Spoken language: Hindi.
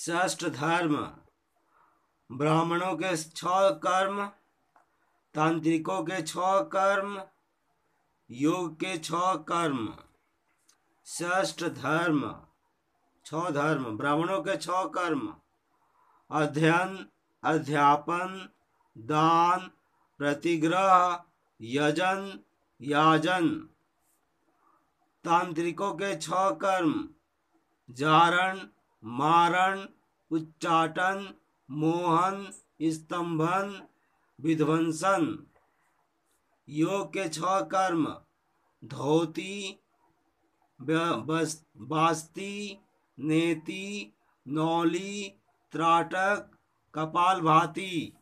श्रेष्ठ धर्म, ब्राह्मणों के 6 कर्म, तांत्रिकों के 6 कर्म, योग के 6 कर्म। श्रेष्ठ धर्म 6 धर्म, ब्राह्मणों के 6 कर्म, अध्ययन, अध्यापन, दान, प्रतिग्रह, यजन, याजन। तांत्रिकों के 6 कर्म, जारण, मारण, उच्चाटन, मोहन, स्तंभन, विध्वंसन। योग के 6 कर्म, धोती, बास्ती, नेति, नौली, त्राटक, कपालभाति।